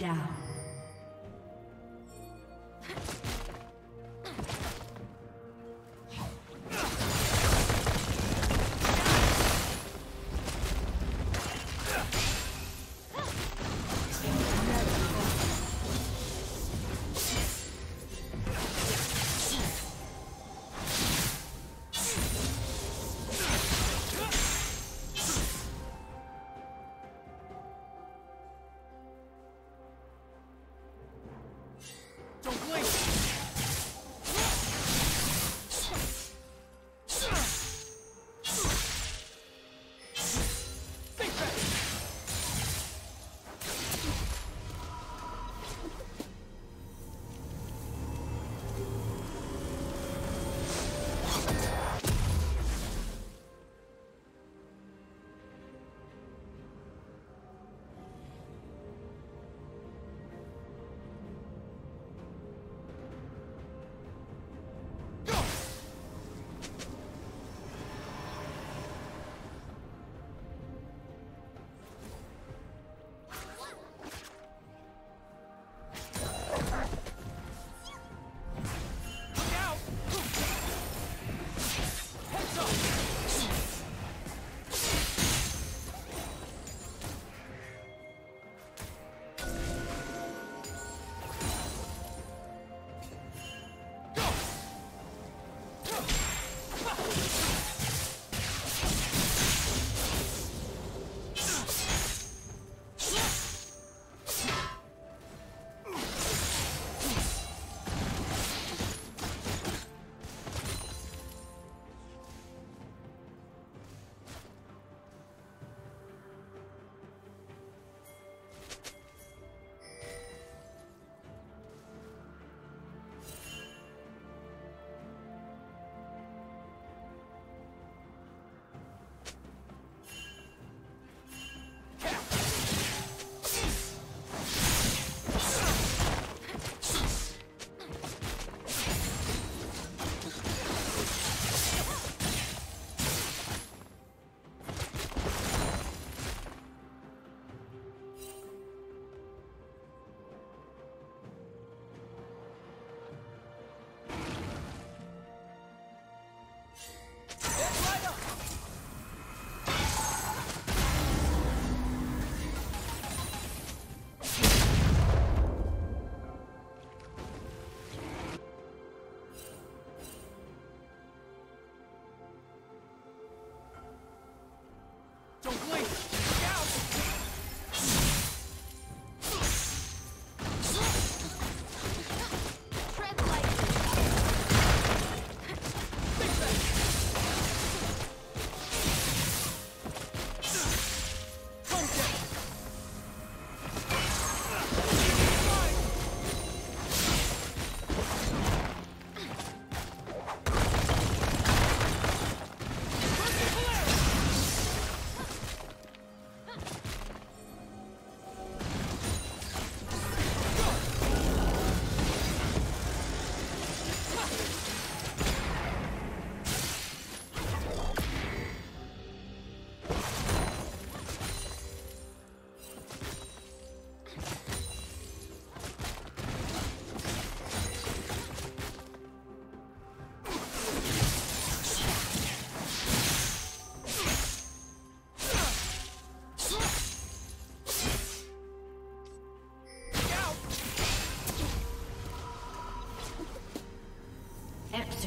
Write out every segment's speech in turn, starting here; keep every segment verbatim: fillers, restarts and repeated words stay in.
down.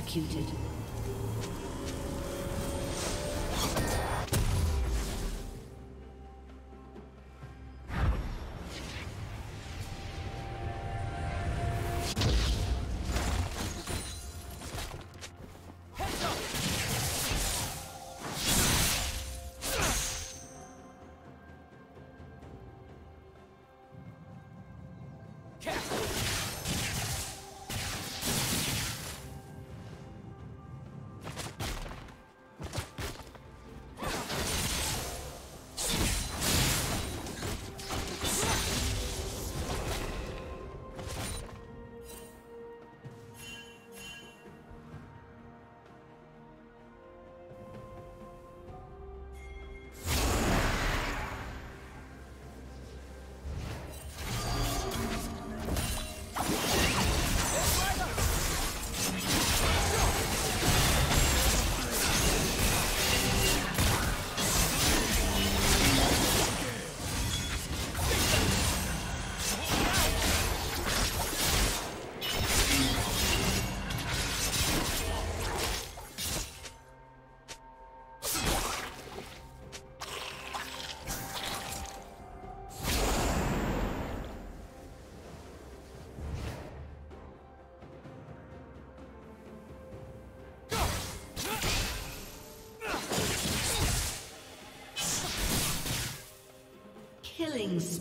Executed. Killing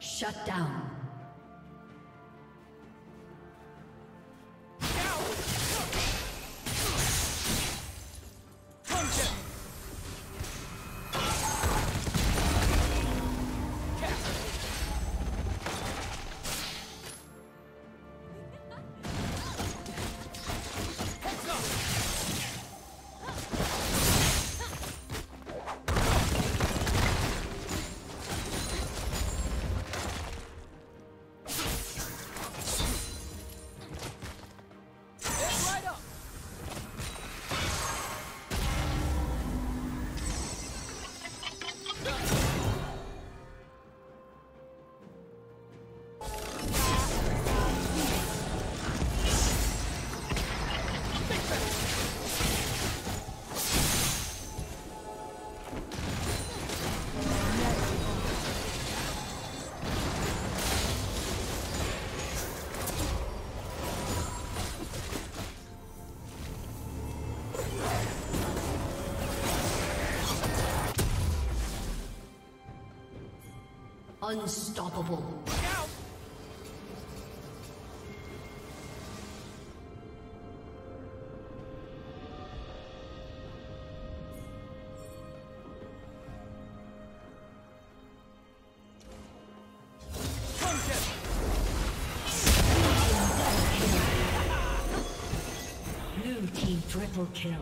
Shut down. Unstoppable. Blue team triple kill.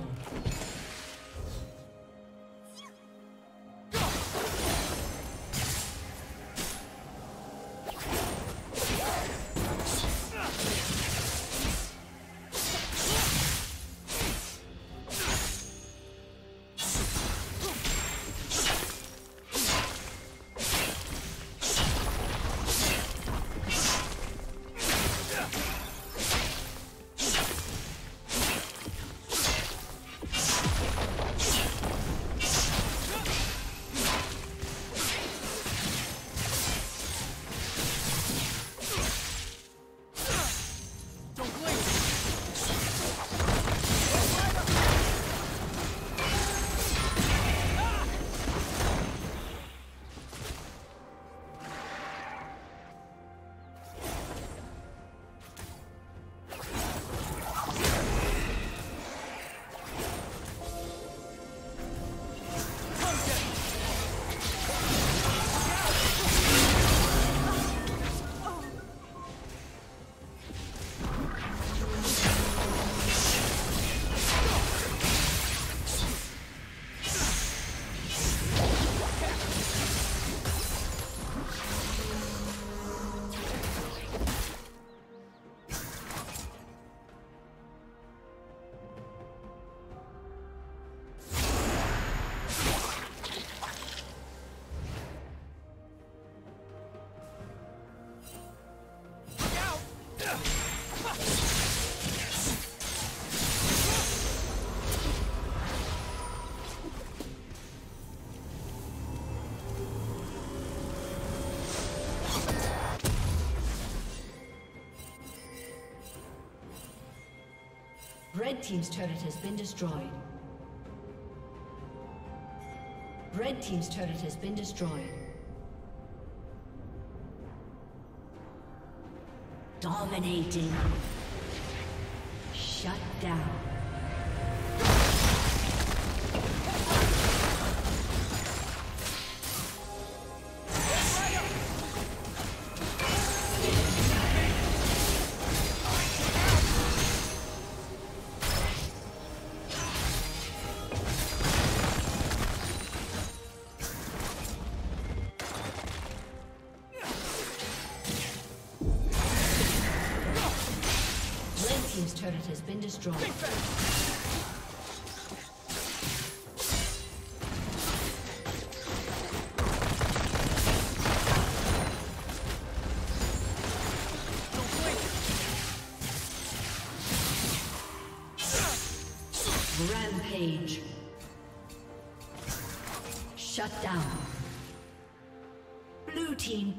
Red team's turret has been destroyed. Red team's turret has been destroyed. Dominating. Shut down. team's turret has been destroyed. Rampage. Shut down. Blue team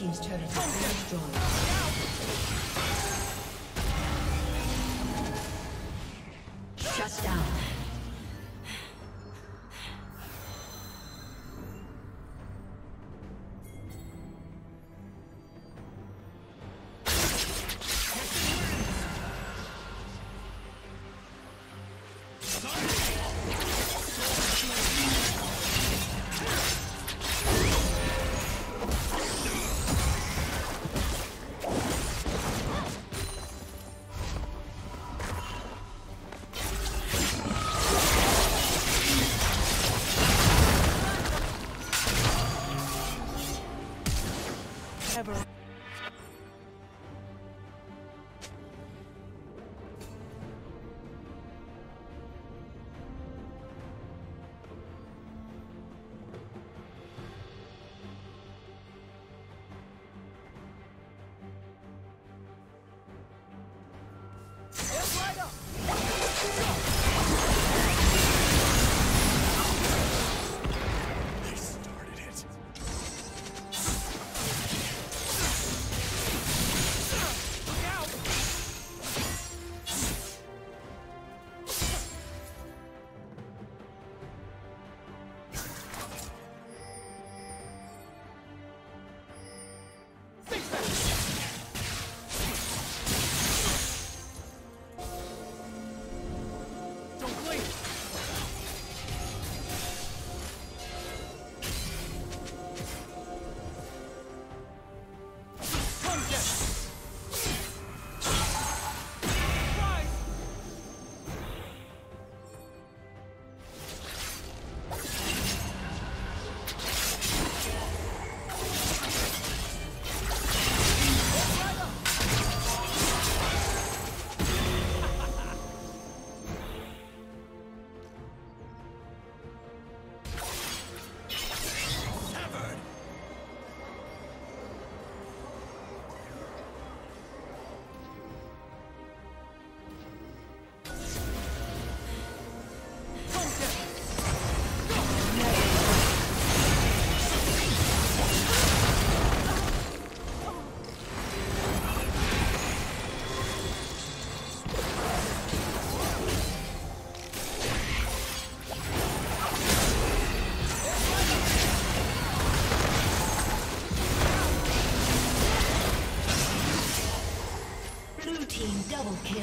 Team's turret is very strong. Double kill.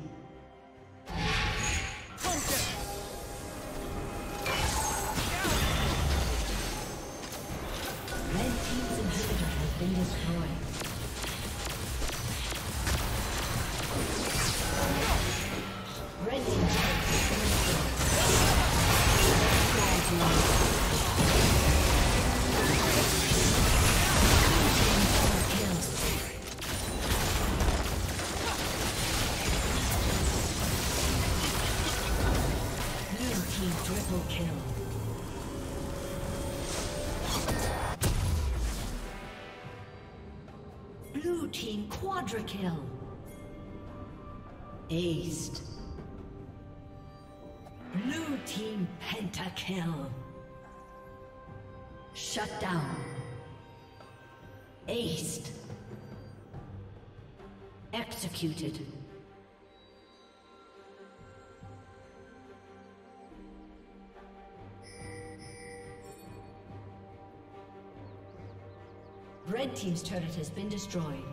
Red team's inhibitor has been destroyed. Triple kill. Blue team quadra kill. Aced. Blue team pentakill. Shut down. Aced. Executed. Red team's turret has been destroyed.